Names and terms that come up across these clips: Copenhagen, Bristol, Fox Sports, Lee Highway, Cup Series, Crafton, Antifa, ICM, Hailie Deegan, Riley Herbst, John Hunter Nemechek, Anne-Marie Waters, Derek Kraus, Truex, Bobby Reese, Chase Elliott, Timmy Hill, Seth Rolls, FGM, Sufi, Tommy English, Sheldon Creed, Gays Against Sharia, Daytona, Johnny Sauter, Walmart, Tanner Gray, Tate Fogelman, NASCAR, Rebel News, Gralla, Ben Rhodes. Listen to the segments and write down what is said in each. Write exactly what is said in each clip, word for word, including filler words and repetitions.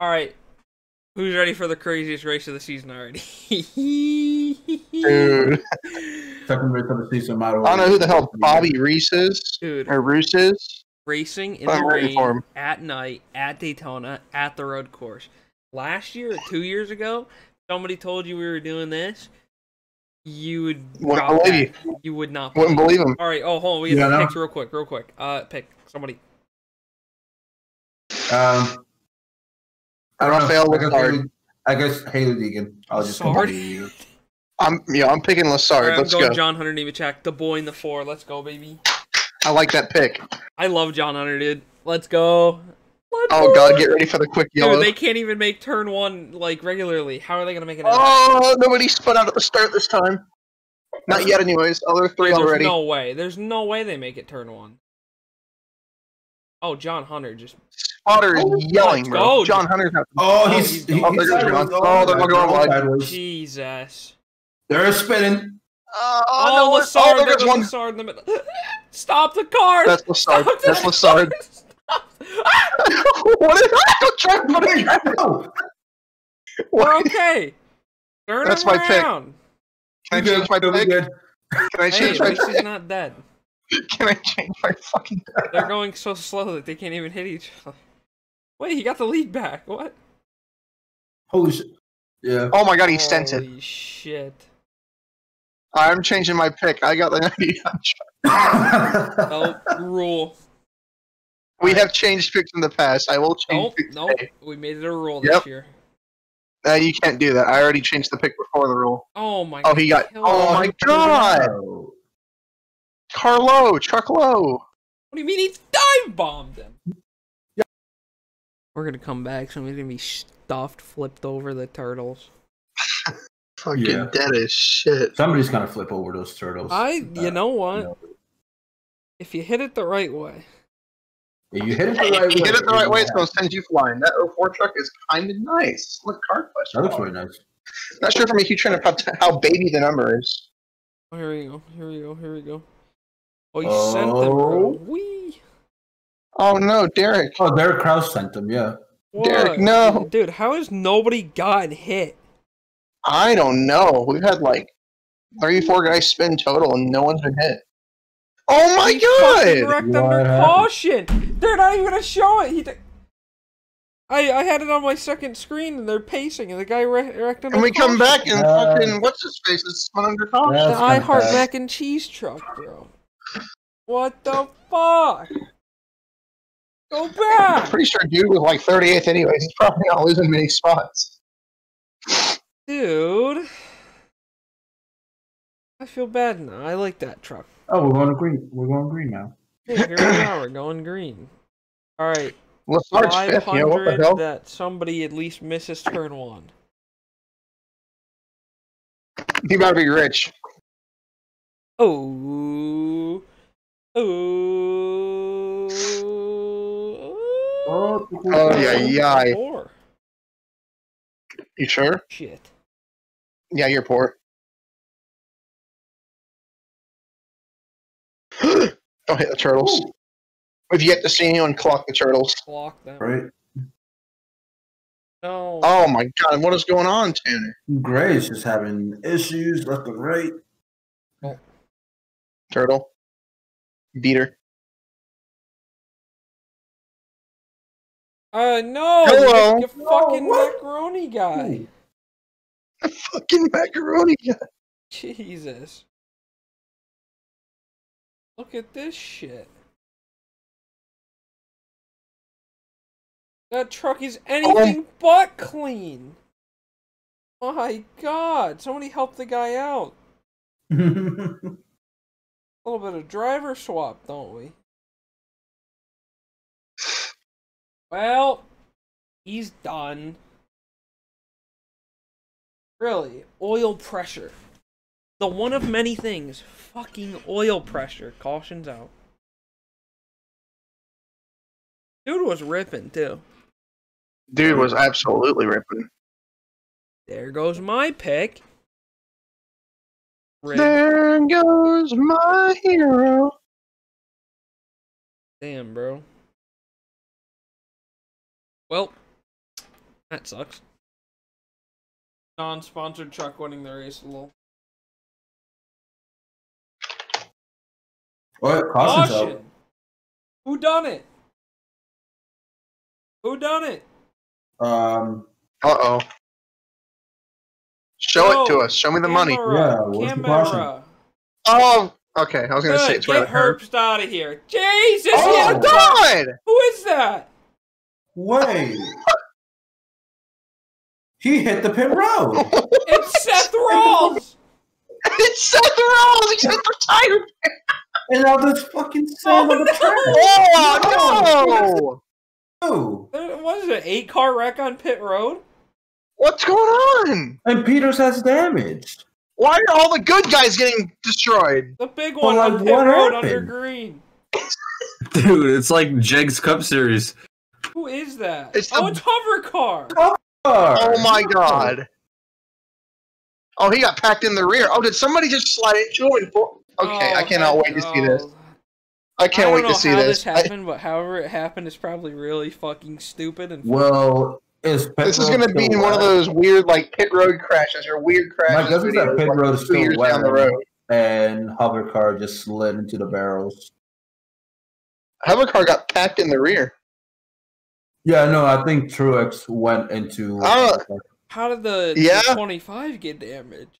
All right, who's ready for the craziest race of the season already? Dude, second race of the season. I don't know who the hell Bobby Reese is. Dude, or Roos is racing in the rain at night at Daytona at the road course. Last year or two years ago, somebody told you we were doing this. You would wouldn't believe you. you would not believe wouldn't believe him. All right. Oh, hold on. We have yeah, picks no. real quick, real quick. Uh, pick somebody. Um. I don't fail with Lessard. I guess Hailie Deegan. I'll just Lessard. I'm yeah. I'm picking Lessard. Right, I'm Let's going go. John Hunter Nemechek, the boy in the four. Let's go, baby. I like that pick. I love John Hunter, dude. Let's go. Let's oh go. God, get ready for the quick yellow. Dude, they can't even make turn one like regularly. How are they gonna make it? Oh, nobody spun out at the start this time. Not yet, anyways. Oh, they're three There's already. There's no way. There's no way they make it turn one. Oh, John Hunter just. Potter is oh, yelling, bro. John Hunter's not. Oh, he's. he's, he's, oh, he's going going oh, they're going wide. Jesus. They're spinning. Uh, oh, no, Lessard. Oh, there's one. Lessard in the middle. Stop the car. That's Lessard. Stop That's Lessard. What is that? We're okay. Turn That's my around. pick. Can you I change my pick? Good. Can I change hey, my pick? He's not dead. Can I change my fucking pick? They're going so slow that they can't even hit each other. Wait, he got the lead back. What? Holy shit. Yeah. Oh my god, he Holy sent it. Holy shit. I'm changing my pick. I got the ninety-nine. Nope. Rule. We right. have changed picks in the past. I will change nope, picks Nope, today. We made it a rule yep. this year. No, uh, you can't do that. I already changed the pick before the rule. Oh my god. Oh, he got... Oh my god! god. Carlo! Trucklo! What do you mean he dive-bombed him? Yep. We're gonna come back. Somebody's gonna be stuffed, flipped over the turtles. Fucking yeah. dead as shit. Somebody's gonna flip over those turtles. I... That, you know what? You know. If you hit it the right way... If you hit it the right way, hit it the right way, it's going to send you flying. That oh four truck is kind of nice. Look, car question. That looks really nice. Not sure if I'm a huge fan of how, how baby the number is. Oh, here we go. Here we go. Here we go. Oh, you oh. sent them, bro. Wee. Oh, no, Derek. Oh, Derek Kraus sent them, yeah. What? Derek, no. Dude, how has nobody gotten hit? I don't know. We've had, like, three, four guys spin total, and no one's been hit. Oh my he god! Wrecked under caution! They're not even gonna show it! He I, I had it on my second screen and they're pacing and the guy wrecked under caution. And we caution. come back and uh, fucking, what's his face? It's spun under caution. The I Heart bad. Mac and Cheese truck, bro. What the fuck? Go back! I'm pretty sure dude was like thirty-eighth anyways. He's probably not losing many spots. Dude. I feel bad now. I like that truck. Oh, we're going green. We're going green now. Hey, here we are. We're going green. All right. five hundred yeah, what the hell? That somebody at least misses turn one. You better be rich. Oh. Oh. Oh, oh yeah, yeah. Poor. You sure? Shit. Yeah, you're poor. Don't hit the turtles. Ooh. We've yet to see anyone clock the turtles. Clock them. Right. No. Oh my god, what is going on, Tanner? Gray's just having issues left and right. Oh. Turtle. Beater. Uh, no! Hello! You, you fucking no, macaroni guy! A fucking macaroni guy! Jesus. Look at this shit. That truck is anything oh. but clean. My god, somebody help the guy out. A little bit of driver swap, don't we? Well, he's done. Really, oil pressure. The one of many things. Fucking oil pressure. Cautions out. Dude was ripping, too. Dude was absolutely ripping. There goes my pick. Rip. There goes my hero. Damn, bro. Well, That sucks. Non-sponsored truck winning the race. Lol. What? Caution! Who done it? Who done it? Um. Uh oh. Show no, it to us. Show me the camera, money. Yeah. What's the caution? Oh. Okay. I was gonna Good, say it's get Riley Herbst out of here. Jesus! Oh yeah, God! Who is that? Wait. He hit the pit road. It's Seth Rolls. It's Seth Rolls. He's hit the tire. And now this fucking song. Oh, on the no. Oh no! Oh. What is it? Eight car wreck on pit road. What's going on? And Peters has damaged. Why are all the good guys getting destroyed? The big one well, on pit road happened? Under green. Dude, it's like Jeg's Cup Series. Who is that? It's oh, it's hover car. Hover car. Oh my God. Oh, he got packed in the rear. Oh, did somebody just slide into him? Okay, oh, I cannot wait to see this. I can't I wait to see this. I don't know how this happened, but however it happened is probably really fucking stupid. And well, is this is going to be in one of those weird, like, pit road crashes or weird crashes. Like, that pit road is still wet down the road. And hover car just slid into the barrels. Hover car got packed in the rear. Yeah, no, I think Truex went into... Uh, how did the yeah. twenty-five get damaged?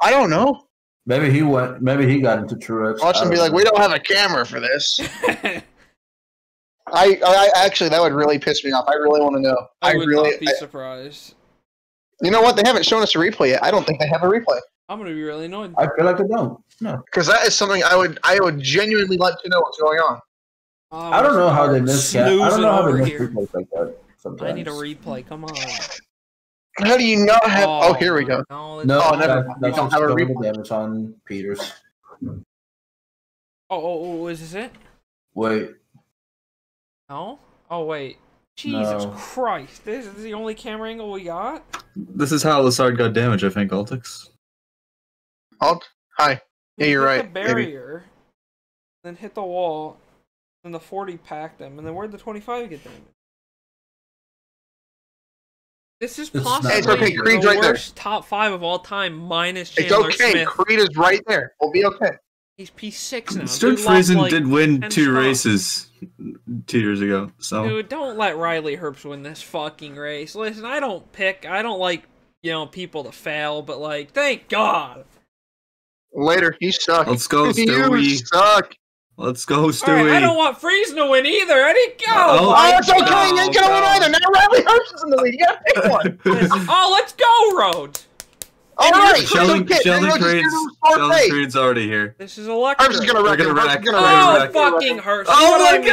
I don't know. Maybe he went. Maybe he got into Truex. Watch him be like, "We don't have a camera for this." I, I actually, that would really piss me off. I really want to know. I, I would really not be I, surprised. You know what? They haven't shown us a replay yet. I don't think they have a replay. I'm gonna be really annoyed. I feel like they don't. No, because that is something I would. I would genuinely like to know what's going on. Oh, I don't know how they miss. I don't know how they miss replays like that. Sometimes. I need a replay. Come on. How do you not have? Oh, oh here we go. No, no oh, never. That, that's don't have a replay damage on Peters. Oh, oh, oh, is this it? Wait. No. Oh, wait. Jesus no. Christ! This is the only camera angle we got. This is how Lessard got damaged, I think. Altix. Alt. Hi. Yeah, you're right. Hit the barrier, maybe. Then hit the wall, then the forty packed them, and then where'd the twenty-five get damaged? This is possibly it's okay. Creed's the right worst there. Top five of all time, minus Chandler Smith. It's okay. Smith. Creed is right there. We'll be okay. He's P six now. Stewart Friesen like did win two races two years ago. So. Dude, don't let Riley Herbst win this fucking race. Listen, I don't pick. I don't like, you know, people to fail, but, like, thank God. Later, you suck. Let's go, Stewie. You suck. Let's go, Stewie. All right, I don't want Friesen to win either. I didn't go. Oh, oh it's okay. You ain't going to win either. Now Riley Herbst is in the lead. You got to pick one. Oh, let's go, Rhodes. All and right. Sheldon Creed's already here. This is electric. Herbst is going to wreck. Gonna wreck. Gonna oh, wreck. fucking Herbst. Oh, my I mean?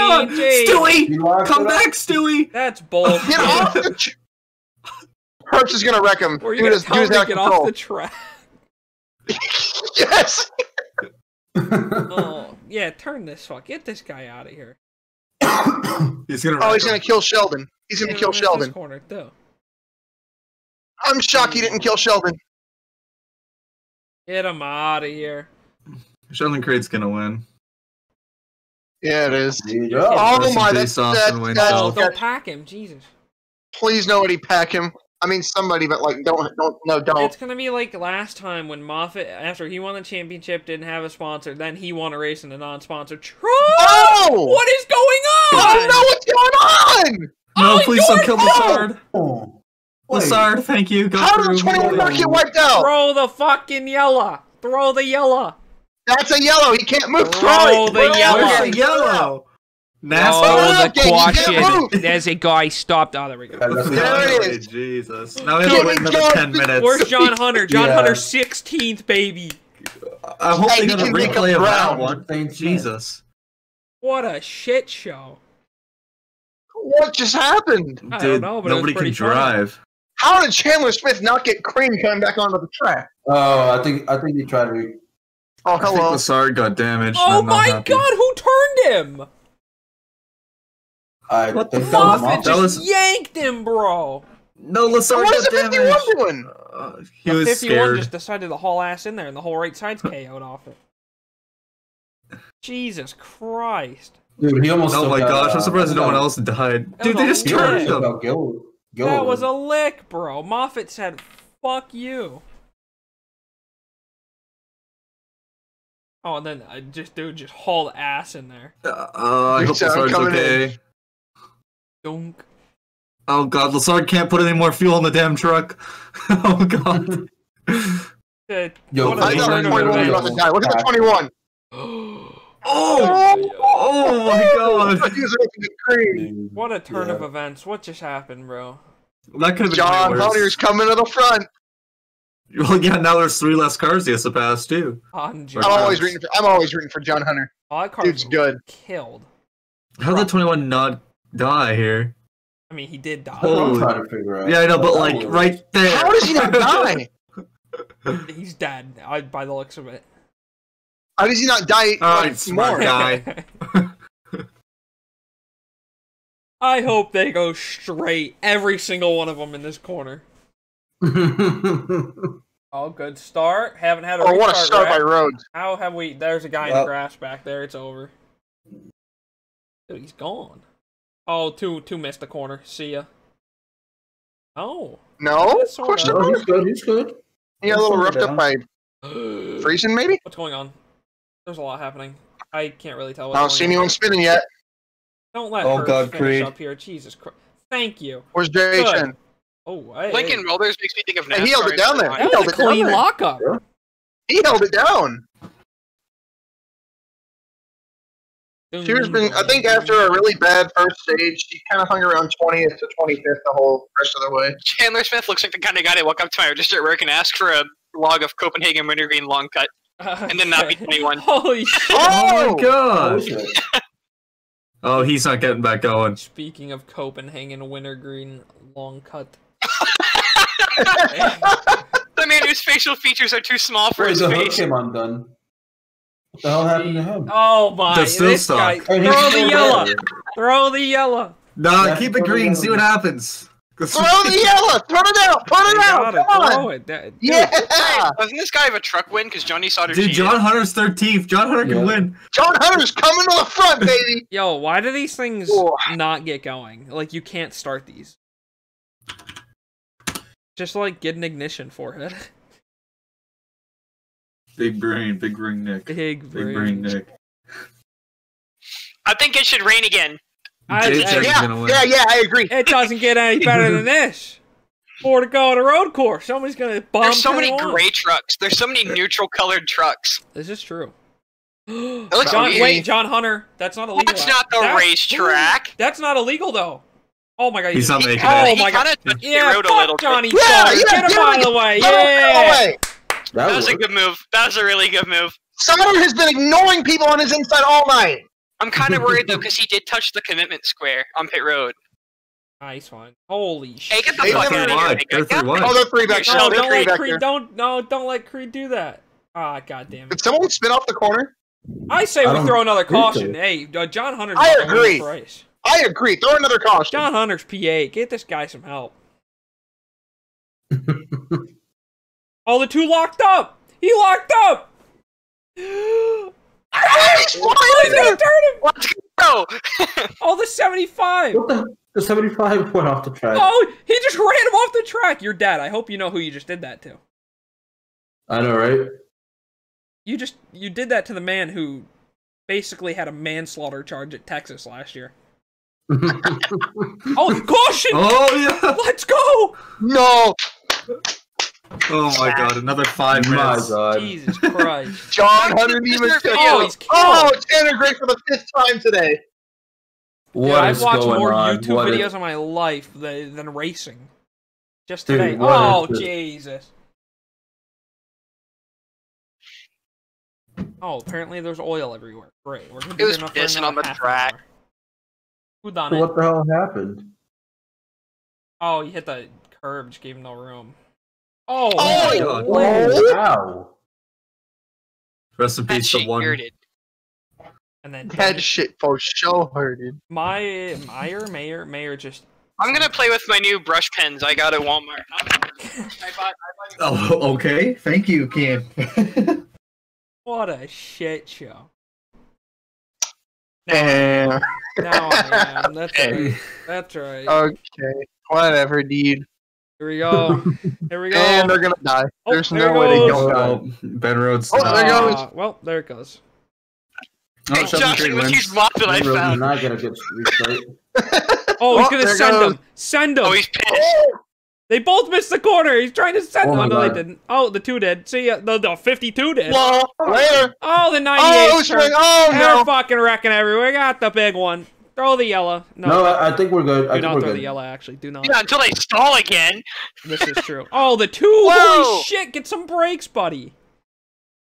God. Stewie. Come back, Stewie. That's bullshit. Get off the track. Herbst is going to wreck him. Or you're going to tell him to get off the track. Yes. Oh yeah, turn this fuck. Get this guy out of here. He's gonna. Oh, he's him. gonna kill Sheldon. He's gonna yeah, kill Sheldon. Corner, though. I'm shocked he didn't kill Sheldon. Get him out of here. Sheldon Creed's gonna win. Yeah, it is. Dude, oh, oh my, that's that's. Don't that, pack him, Jesus. Please, nobody pack him. I mean, somebody, but, like, don't, don't, no, don't. It's going to be like last time when Moffitt, after he won the championship, didn't have a sponsor, then he won a race in a non-sponsor. True! Oh! What is going on? I don't know what's going on! No, oh, please don't kill Lessard. Oh. Lessard, thank you. Go How did twenty-one mark get wiped out? Throw the fucking yellow. Throw the yellow. That's a yellow. He can't move. Throw, Throw the Throw yellow. Where's the yellow? NASCAR. Oh, the quash. There's a guy stopped. Oh, there we go. There it is. Jesus. Now we have to wait another ten minutes. Where's John Hunter? John yeah. Hunter, sixteenth, baby. I hope hey, they got a replay of that one. Thank Jesus. What a shit show. What just happened? I Dude, don't know, but nobody it was can drive. Fun. How did Chandler Smith not get cream coming back onto the track? Oh, I think I think he tried to. Oh, hello. I think Lessard got damaged. Oh my happy. God, who turned him? I what the fuck? Just that was... yanked him, bro. No, Lessard got damaged. What is the fifty-one doing? Uh, he the was fifty-one scared. Just decided to haul ass in there, and the whole right side's K O'd off it. Jesus Christ! Dude, he almost. Oh my got, gosh! I'm surprised no one else died. Dude, they just turned him. Go. That was a lick, bro. Moffitt said, fuck you. Oh, and then I just, dude, just hauled ass in there. Uh, uh, I hope Lessard's okay. Donk. Oh, God, Lessard can't put any more fuel in the damn truck. Oh, God. uh, Yo, I got a twenty-one. You're about to die. Look at the twenty-one. Oh! Oh, oh my God. What a turn yeah. of events. What just happened, bro? That could have been John Hunter's coming to the front. Well, yeah, now there's three less cars he has to pass, too. I'm always, rooting for, I'm always rooting for John Hunter. Oh, that car Dude's good. Killed. How did twenty-one not die here? I mean, he did die. Holy. I'm trying to figure out. Yeah, I know, but, like, right there. How does he not die? He's dead, I, by the looks of it. How does he not die? All right, smart guy. I hope they go straight, every single one of them in this corner. Oh, good start. Haven't had a oh, what a start wreck. by Rhodes. How have we? There's a guy yep. in grass back there. It's over. Dude, he's gone. Oh, two, two missed the corner. See ya. Oh. No? Question mark? He's good. He's good. He got a little roughed down. up by Friesen, maybe? What's going on? There's a lot happening. I can't really tell. I don't see anyone spinning yet. Don't let oh, her finish Creed. up here. Jesus Christ. Thank you. Where's J H N? Oh, I, Lincoln Rollers makes me think of NASCAR. He held it down there. That he was held a clean lockup. Yeah. He held it down. She's been, I think after a really bad first stage, she kind of hung around twentieth to twenty-fifth the whole rest of the way. Chandler Smith looks like the kind of guy to walk up to my register at work and ask for a log of Copenhagen Wintergreen long cut. Uh, and then not be twenty-one. Holy shit. Oh, my God. Oh, he's not getting back going. Speaking of Copenhagen Wintergreen long cut. The man whose facial features are too small for Wait, his the face. The hook came undone. What the hell happened to him? Oh my! This stuck. guy. Throw the yellow. Throw the yellow. Nah, yeah, keep it green. It see what happens. Throw the yellow. Throw it out. Put it you out. Come on. Throw it. That, yeah. Hey, doesn't this guy have a truck win? Because Johnny Sauter. Dude, cheated. John Hunter's thirteenth. John Hunter yeah. can win. John Hunter's coming to the front, baby. Yo, why do these things oh. not get going? Like you can't start these. Just like get an ignition for it. Big brain, big brain Nick. Big brain, big brain Nick. I think it should rain again. I, I, yeah, yeah, yeah, I agree. It doesn't get any better than this. More to go on a road course. Somebody's gonna bomb. There's so many on. gray trucks. There's so many neutral colored trucks. This is true. John, wait, John Hunter. That's not illegal. That's not the that's, racetrack. That's not illegal though. Oh my God, he's not making oh it. Oh my God, yeah, fuck a little Johnny Sauter. Yeah, yeah, get him yeah, out of the way. Yeah. That, that was worked. a good move. That was a really good move. Sauter has been ignoring people on his inside all night. I'm kind of worried, though, because he did touch the commitment square on pit road. Nice one. Holy shit. Hey, get the fuck out of here. Oh, they're three back. No, don't let Creed, don't, no, don't let Creed do that. Ah, goddammit. Did someone spin off the corner? I say I we throw another caution. So. Hey, uh, John Hunter's I agree. I agree. Throw another caution. John Hunter's P eight. Get this guy some help. Oh, the two locked up! He locked up! Oh, he's flying! Let's go! Oh, the seventy-five! What the? The seventy-five went off the track. Oh, he just ran him off the track! You're dead. I hope you know who you just did that to. I know, right? You just, you did that to the man who basically had a manslaughter charge at Texas last year. Oh, caution! Oh, yeah! Let's go! No! Oh my God! Another five minutes. Jesus Christ! John Hunter Nemechek. Oh, he's killed. Oh, Tanner Gray for the fifth time today. What yeah, is I've watched going more on? YouTube what videos is... of my life than, than racing. Just today. Dude, oh Jesus! Oh, apparently there's oil everywhere. Great. We're it was pissing on the track. Who done it? What the hell happened? Oh, you hit the curb. Just gave him no room. Oh, oh, oh wow. Rest in peace to one. Hurted. And then that Tony, shit for sure hurted. My Meyer, Mayer, Mayer just. I'm gonna play with my new brush pens I got at Walmart. I bought, I bought oh, okay. Thank you, Kim. What a shit show. Now, now I am. That's right. That's right. Okay. Whatever, dude. Here we go. Here we go. And they're gonna die. Oh, There's no way they don't die. Ben Rhodes. Oh, there goes. Uh, well, there it goes. Oh, hey, Josh, look at these mods that I found. Not gonna get restart. Oh, he's oh, gonna send goes. them. Send them. Oh, he's pissed. Oh. They both missed the corner. He's trying to send oh them. No, they didn't. Oh, the two did. See, uh, the, the fifty-two did. Well, later. Oh, the ninety-eight. Oh, string. Oh, They're no. fucking wrecking everywhere. We got the big one. Throw the yellow. No, no I think we're good. Do I think not we're throw good. the yellow, actually. Do not. Yeah, until they stall again. This is true. Oh, the two. Whoa. Holy shit. Get some brakes, buddy.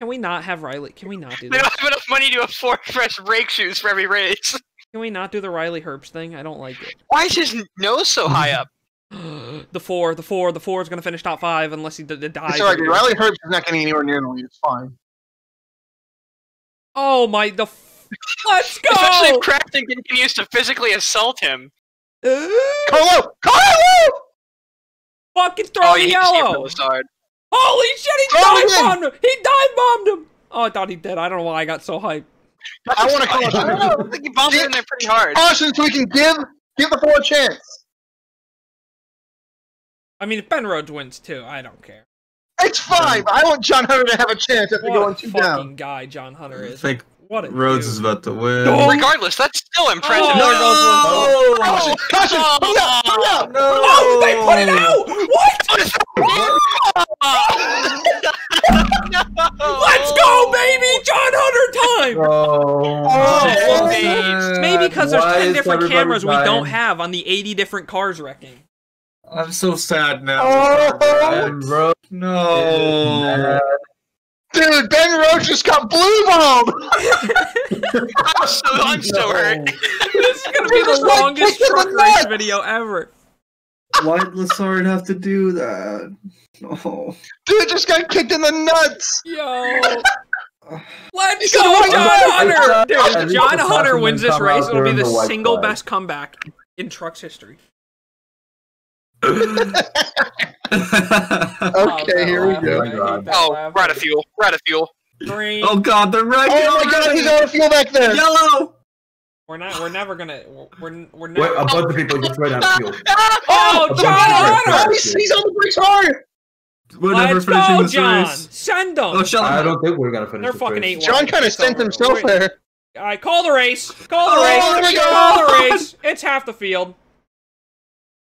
Can we not have Riley? Can we not do that? They don't have enough money to afford fresh brake shoes for every race. Can we not do the Riley Herbst thing? I don't like it. Why is his nose so high up? The four. The four. The four is going to finish top five unless he dies. It's all right. Riley Herbst is not getting anywhere near the lead. It's fine. Oh, my. The f Let's go! Especially if Crafton continues to physically assault him. Uh, Carlo! Carlo! Fucking throw oh, the yellow! Holy shit, he dive-bombed him! He dive-bombed him! Oh, I thought he did. I don't know why I got so hyped. I want to call it. I don't know. I think he bombed him in there pretty hard. Caution so we can give, give the four a chance. I mean, if Ben Rhodes wins too, I don't care. It's fine, but I want John Hunter to have a chance after going two down. What a fucking guy John Hunter is. Think what Rhodes dude. is about to win. No. Regardless, that's still impressive. Oh, no! Caution! Caution! Put it out! Put it out! No. Oh, they put it out! What? No. Let's go, baby! John Hunter time! Oh, oh, man. Maybe because there's ten different cameras dying? we don't have on the eighty different cars wrecking. I'm so sad now. Oh, no. Dude, Ben Rhodes just got blue bombed. I'm so, I'm so no. hurt. This is going to be the like longest truck race video ever. Why did Lessard have to do that? Oh. Dude just got kicked in the nuts. Yo. Let's go, John Hunter. Dude, if John Hunter wins this race, it'll be the single best comeback in trucks history. Okay, here we go. Oh, we're out of fuel. We're out of fuel. Green. Oh god, they're right. Oh my god, he's out of fuel back there. Yellow. We're not. We're never gonna. We're we're never. Wait, a bunch of people just ran out of fuel. Oh, John Hunter! He's on the brakes hard. We're never finishing this race. Send them. Oh, I don't think we're gonna finish. They're fucking eight. John kind of sent himself there. All right, call the race. Call the race. Call the race. It's half the field.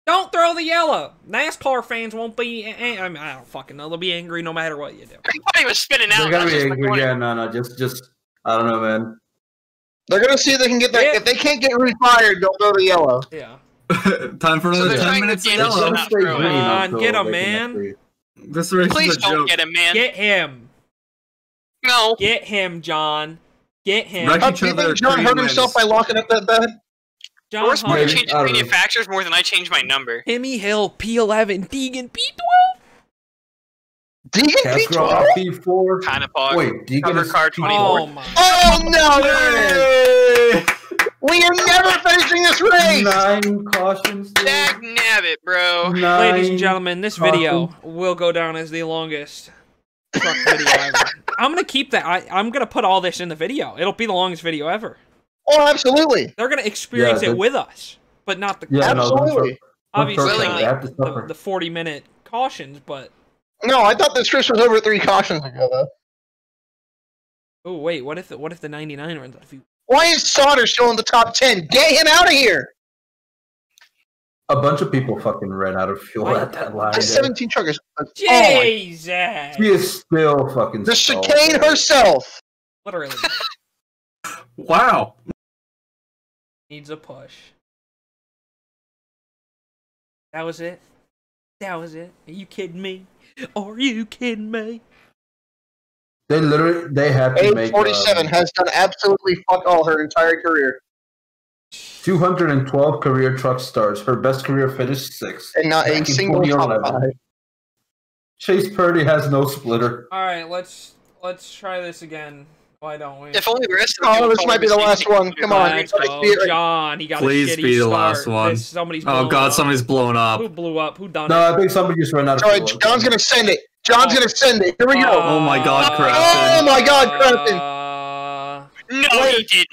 Don't throw the yellow. NASCAR fans won't be. I mean, I don't fucking know. They'll be angry no matter what you do. I thought he was spinning out. They're gonna be angry. Yeah, no, no, just, just, I don't know, man. They're gonna see if they can get that. Yeah. If they can't get refired, don't throw the yellow. Yeah. Time for another so ten minutes. Get yellow. Come on, get him, man. This race Please is a don't joke. get him, man. Get him. No. Get him, John. Get him. Do you think John hurt himself by locking up that bed? John Horse Hunter changes manufacturers more than I change my number. Timmy Hill, P eleven, Deegan, P twelve? Deegan, P twelve? Kind of pog. Wait, Deegan Cover is car twenty-four. Oh, my. Oh, no! Yay! We are never finishing this race! Nine cautions. Dag nabbit, bro. Nine Ladies and gentlemen, this cautions. video will go down as the longest truck video ever. I'm going to keep that. I, I'm going to put all this in the video. It'll be the longest video ever. Oh, absolutely. They're going to experience yeah, it with us, but not the yeah, Absolutely. No, Obviously, not the, the forty-minute cautions, but... No, I thought this race was over three cautions ago, though. Oh, wait, what if the, what if the ninety-nine runs out of fuel? Why is Sauter still in the top ten? Get him out of here! A bunch of people fucking ran out of fuel Why at that line. seventeen truckers. Jesus! Oh, she is still fucking... The stalled, chicane man. herself! Literally. Wow. Needs a push. That was it. That was it. Are you kidding me? Are you kidding me? They literally, they have to make... eight forty-seven uh, has done absolutely fuck all her entire career. two hundred twelve career truck stars. Her best career finished sixth. And not a single top five. Chase Purdy has no splitter. Alright, let's, let's try this again. Why don't we? If only the rest of oh, this might be the last one. Come on, oh, John, he got Please a be the last start. one. This, somebody's oh god, up. somebody's blown up. Who blew up? Who done no, it? No, I think somebody just ran out. Sorry, of John's gonna send it. John's oh. gonna send it. Here we go. Uh, oh my god, Crafton. Oh my god, Crafton. Uh, no, he didn't.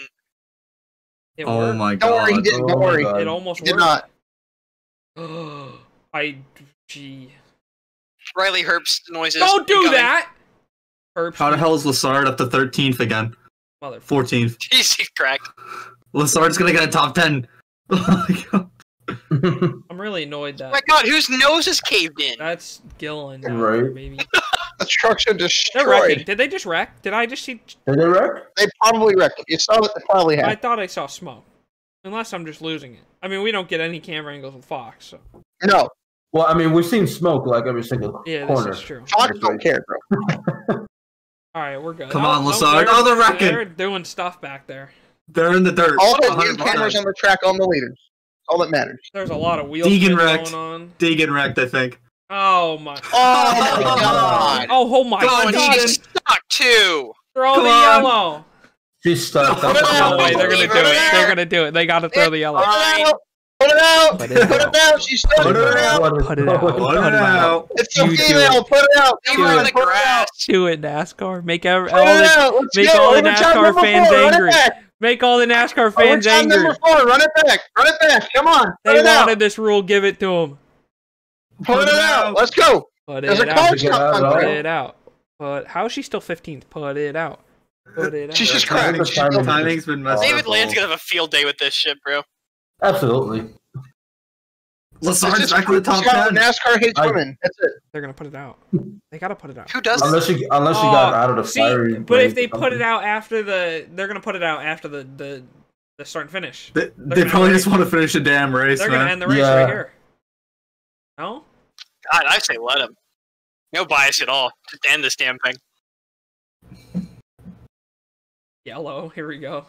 It oh worked. my god. Don't worry, he didn't. Don't worry. Oh, it almost worked. Did not. I, gee. Riley Herbst noises. Don't do incoming. That! Herbst. How the hell is Lessard up to thirteenth again? Mother fourteenth. He's cracked. Lessard's gonna get a top ten. Oh my god. I'm really annoyed that. Oh my god, whose nose is caved in? That's Gillen. Now, right. Maybe. The trucks are destroyed. Did they just wreck? Did I just see? Did they wreck? They probably wrecked. You saw what they probably happened. I thought I saw smoke. Unless I'm just losing it. I mean, we don't get any camera angles with Fox, so. No. Well, I mean, we've seen smoke like every single yeah, corner. Yeah, this is true. Fox right. don't care, bro. All right, we're good. Come oh, on, Lessard. Oh, they're wrecking. They're doing stuff back there. They're in the dirt. All the new cameras on the track on the leaders. All that matters. There's a lot of wheels Deegan wrecked. going on. Deegan wrecked, I think. Oh my! Oh my god! Oh, oh my god! She's stuck too. Throw Come the on. yellow. She's stuck. No, no way! They're gonna do it. it. They're gonna do it. They gotta throw it, the yellow. Put it out! Put it out! Put it out! She's stuck. Put it out! Put it out! Put it out! Put it out. It's a female. Put it out! Put it out! Put it out! Do it, NASCAR. Make all the make all the NASCAR fans angry. Make all the NASCAR fans angry. Number four. Run it back! Run it back! Come on! They wanted this rule. Give it to them. Put it out. out! Let's go! Put There's it a out! Put it out! But how is she still fifteenth? Put it out! Put it out! She's just crying. Timing's been messed up. David Land's gonna have a field day with this shit, bro. Absolutely. Lessard's back in the top ten. NASCAR hates I, women. That's it. They're gonna put it out. They gotta put it out. Who does? Unless you, unless you oh, got out of the fire. But if they put it out after the, they're gonna put it out after the the, the start and finish. They, they probably just want to finish a damn race. They're man. gonna end the race yeah. right here. No? God, I say let him. No bias at all. Just end this damn thing. Yellow, here we go.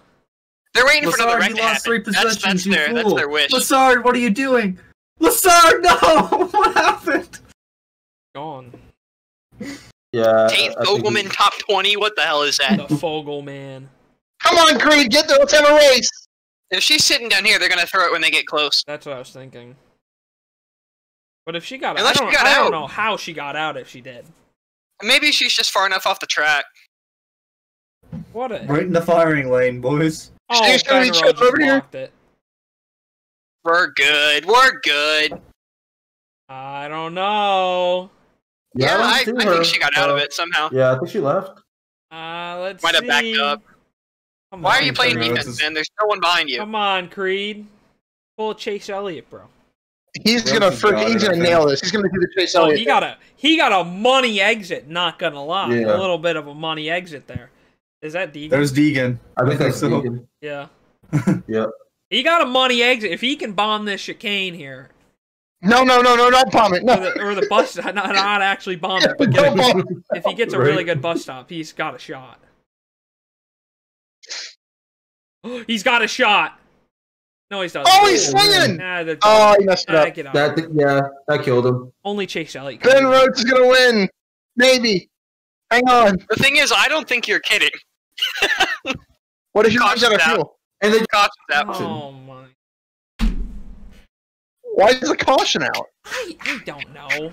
They're waiting Lessard, for another wreck to lost happen. Three that's, that's, their, that's their wish. Lessard, what are you doing? Lessard, no! What happened? Gone. Yeah. Tate Fogelman he... top twenty? What the hell is that? The Fogelman. Come on, Creed, get there. Let's have a race. If she's sitting down here, they're going to throw it when they get close. That's what I was thinking. But if she got, I don't, she got I out, I don't know how she got out if she did. Maybe she's just far enough off the track. What a... Right in the firing lane, boys. Oh, Ben Rhodes over here. It. We're good. We're good. I don't know. Yeah, yeah I, I think she got out uh, of it somehow. Yeah, I think she left. Uh, let's Might see. Might have backed up. Come Why on, are you playing defense, is... Ben? There's no one behind you. Come on, Creed. Pull Chase Elliott, bro. He's gonna freaking, he's gonna nail this. He's gonna do the Chase Elliott. Oh, he got a he got a money exit. Not gonna lie, yeah. a little bit of a money exit there. Is that Deegan? There's Deegan. I think that's Deegan. Yeah. yeah. He got a money exit. If he can bomb this chicane here. No, no, no, no, don't bomb it. No. Or, the, or the bus, not not actually bomb it, but get a, if he gets a really good bus stop, he's got a shot. He's got a shot. No, he's not. Oh, he's swinging! Nah, oh, he messed nah, it up. That, yeah, that killed him. Only Chase Elliott. Ben Rhodes is going to win. Maybe. Hang on. The thing is, I don't think you're kidding. What if you got out of fuel? And then caution out. Oh, my. Why is the caution out? I, I don't know.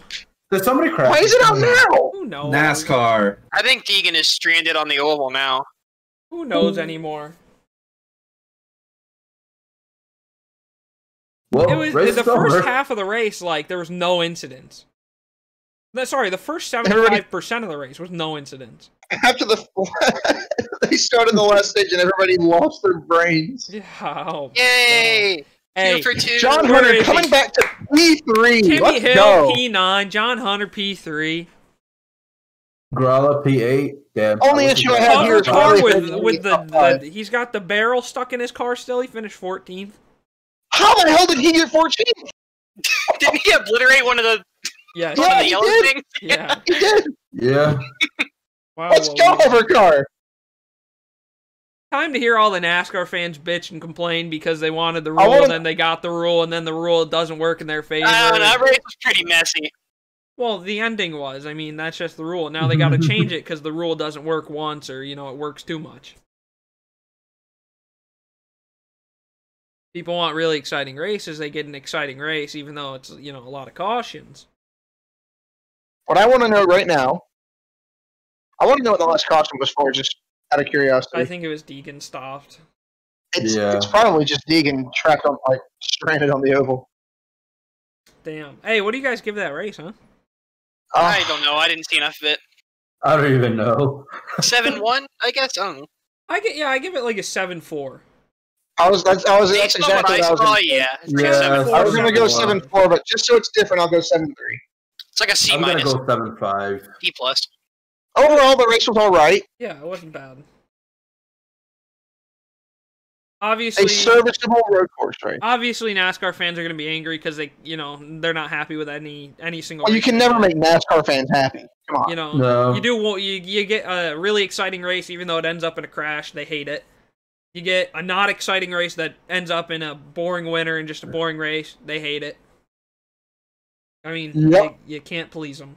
Did somebody crash? Why is it out now? Who knows? NASCAR. I think Deegan is stranded on the oval now. Who knows anymore? Whoa, it was in the summer. first half of the race, like, there was no incidents. No, sorry, the first seventy-five percent of the race was no incidents. After the... they started the last stage and everybody lost their brains. Yeah, oh, Yay! Hey, two for two. John Hunter coming he? back to P three. Timmy Let's Hill, go. P nine. John Hunter, P three. Gralla, P eight. Yeah, Only issue I have here is... Car with, with the, the, he's got the barrel stuck in his car still. He finished fourteenth. How the hell did he get fourteen? Didn't he obliterate one of the, yeah, yeah, the yellow did. things? Yeah, he did. Yeah. Wow, Let's well, go, Overcar. Time to hear all the NASCAR fans bitch and complain because they wanted the rule, wanna... and then they got the rule, and then the rule doesn't work in their favor. Uh, that race was pretty messy. Well, the ending was. I mean, that's just the rule. Now they got to change it because the rule doesn't work once, or, you know, it works too much. People want really exciting races, they get an exciting race, even though it's, you know, a lot of cautions. What I want to know right now, I want to know what the last caution was for, just out of curiosity. I think it was Deegan stopped. It's, yeah. it's probably just Deegan trapped on, like, stranded on the oval. Damn. Hey, what do you guys give that race, huh? Uh, I don't know. I didn't see enough of it. I don't even know. seven one, I guess. I don't know. I get, yeah, I give it like a seven four. I was, that's, I was, that's exactly what I was gonna, oh, yeah. Yeah, seven, four, I was going to go seven four, but just so it's different, I'll go seven three. It's like a C minus. I'm going to go seven five. D plus. Overall, the race was all right. Yeah, it wasn't bad. Obviously, a serviceable road course race. Obviously, NASCAR fans are going to be angry because they, you know, they're not happy with any any single. Well, you can never make NASCAR fans happy. Come on, you know, no. you do. You you get a really exciting race, even though it ends up in a crash. They hate it. You get a not exciting race that ends up in a boring winner and just a boring race. They hate it. I mean, yep. they, you can't please them.